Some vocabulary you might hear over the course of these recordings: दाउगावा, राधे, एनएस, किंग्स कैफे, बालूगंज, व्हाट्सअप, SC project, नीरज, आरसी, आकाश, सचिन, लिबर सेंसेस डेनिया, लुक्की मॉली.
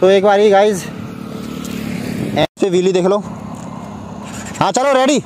तो एक बार ही गाइज पे व्हीली देख लो। हाँ चलो ready.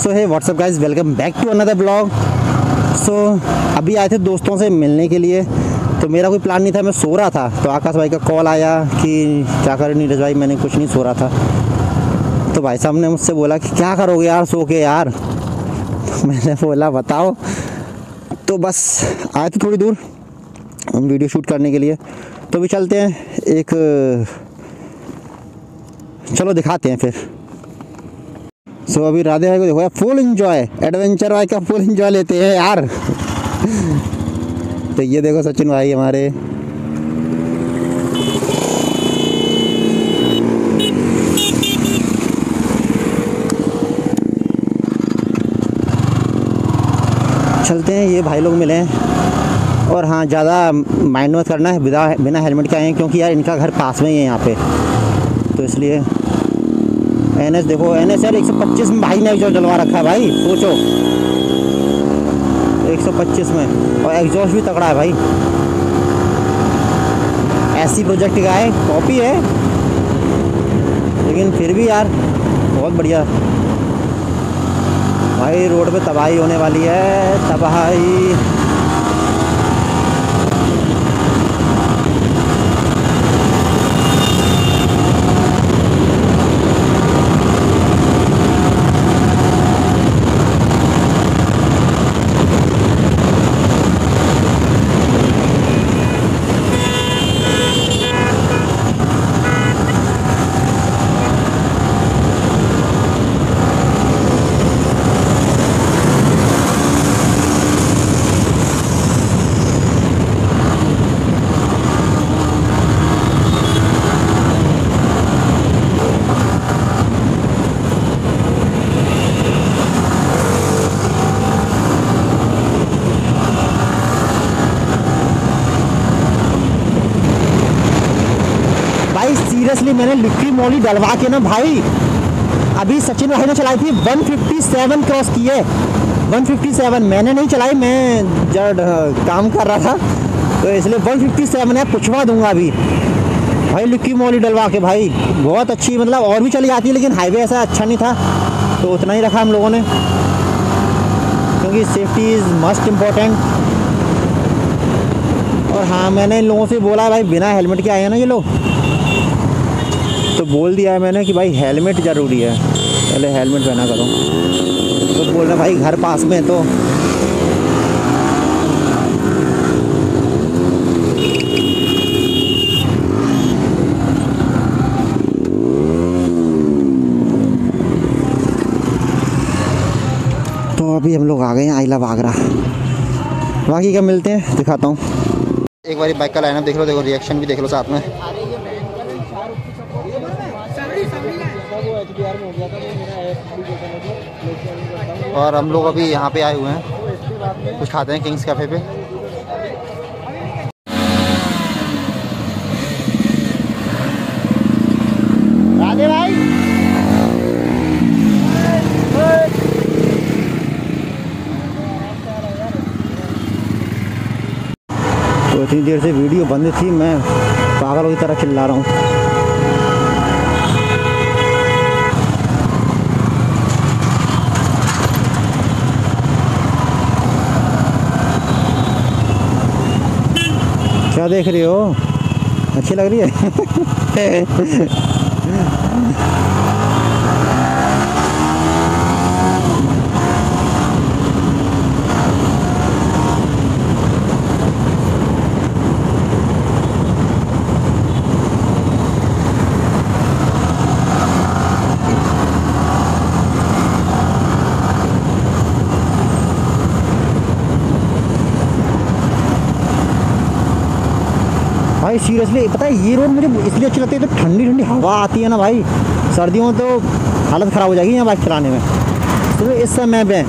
So hey व्हाट्सअप guys, welcome back to another blog. So अभी आए थे दोस्तों से मिलने के लिए, तो मेरा कोई प्लान नहीं था, मैं सो रहा था। तो आकाश भाई का कॉल आया कि क्या करें नीरज भाई, मैंने कुछ नहीं सो रहा था। तो भाई साहब ने मुझसे बोला कि क्या करोगे यार सो के यार। तो मैंने बोला बताओ। तो बस आए थे थोड़ी दूर वीडियो शूट करने के लिए। तो अभी चलते हैं, एक चलो दिखाते हैं फिर। सो अभी राधे भाई को देखो यार, फुल इंजॉय, एडवेंचर भाई का फुल इंजॉय लेते हैं यार। तो ये देखो सचिन भाई हमारे। चलते हैं, ये भाई लोग मिले हैं। और हाँ, ज़्यादा माइंड मत करना है, बिना हेलमेट के आए हैं, क्योंकि यार इनका घर पास में ही है यहाँ पे, तो इसलिए। एनएस देखो, एनएस यार 125 में भाई ने एग्जॉस्ट जलवा रखा है भाई, सोचो 125 में, और एग्जॉस्ट भी तगड़ा है भाई। एससी प्रोजेक्ट का है, कॉपी है, लेकिन फिर भी यार बहुत बढ़िया भाई। रोड पे तबाही होने वाली है, तबाही। सीरियसली मैंने लुक्की मॉली डलवा के ना भाई, अभी सचिन भाई ने चलाई थी 157 क्रॉस किए, 157 मैंने नहीं चलाई, मैं जब काम कर रहा था, तो इसलिए 157 है, पूछवा दूंगा अभी भाई। लुक्की मॉली डलवा के भाई बहुत अच्छी, मतलब और भी चली जाती है, लेकिन हाईवे ऐसा अच्छा नहीं था, तो उतना ही रखा हम लोगों ने, क्योंकि सेफ्टी इज़ मस्ट इम्पॉर्टेंट। और हाँ, मैंने इन लोगों से बोला भाई बिना हेलमेट के आए हैं ना ये लोग, तो बोल दिया है मैंने कि भाई हेलमेट ज़रूरी है, पहले हेलमेट पहना करो। तो बोल रहे भाई घर पास में है, तो अभी हम लोग आ गए हैं आई लव आगरा। बाकी क्या मिलते हैं दिखाता हूँ। एक बार बाइक का लाइनअप देख लो, देखो रिएक्शन भी देख लो साथ में। और हम लोग अभी यहाँ पे आए हुए हैं, कुछ खाते हैं किंग्स कैफे पे। राधे भाई तो इतनी देर से वीडियो बंद थी, मैं पागलों की तरह चिल्ला रहा हूँ। क्या देख रहे हो, अच्छी लग रही है। भाई सीरियसली पता है ये रोड मुझे इसलिए अच्छी लगती है तो ठंडी ठंडी हवा आती है ना भाई, सर्दियों में तो हालत ख़राब हो जाएगी यहाँ बाइक चलाने में। तो इस समय पे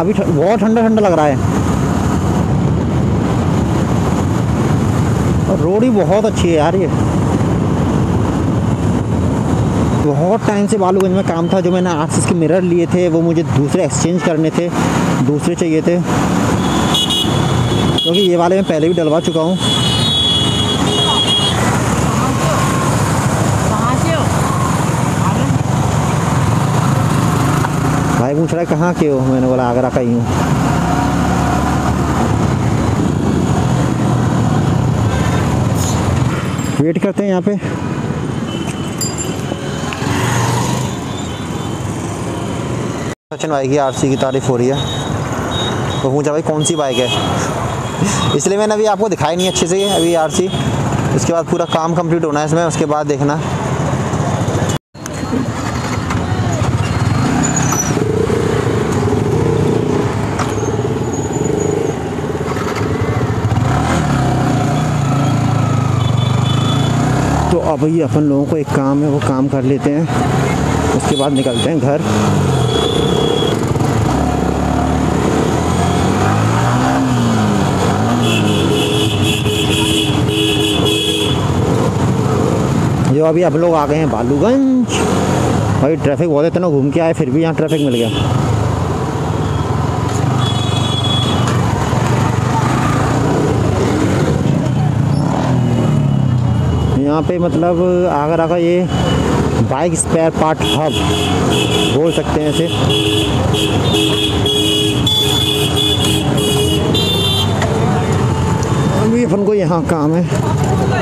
अभी बहुत ठंडा ठंडा लग रहा है और रोड ही बहुत अच्छी है यार। ये बहुत टाइम से बालूगंज में काम था, जो मैंने आरसी के मिरर लिए थे वो मुझे दूसरे एक्सचेंज करने थे, दूसरे चाहिए थे क्योंकि ये वाले मैं पहले भी डलवा चुका हूँ। भाई पूछ रहा है कहाँ के हो, मैंने बोला आगरा का ही हूँ। वेट करते हैं यहाँ पे। सचिन भाई की आरसी की तारीफ हो रही है तो पूछा भाई कौन सी बाइक है, इसलिए मैंने अभी आपको दिखाई नहीं अच्छे से। अभी आरसी इसके बाद पूरा काम कंप्लीट होना है इसमें, उसके बाद देखना। तो अब ये अपन लोगों को एक काम है वो काम कर लेते हैं, उसके बाद निकलते हैं घर। जो अभी हम लोग आ गए हैं बालूगंज। भाई ट्रैफिक बहुत, इतना घूम के आए फिर भी यहाँ ट्रैफिक मिल गया। यहाँ पे मतलब आगरा का ये बाइक स्पेयर पार्ट हब बोल सकते हैं इसे। अभी अपन को यहाँ काम है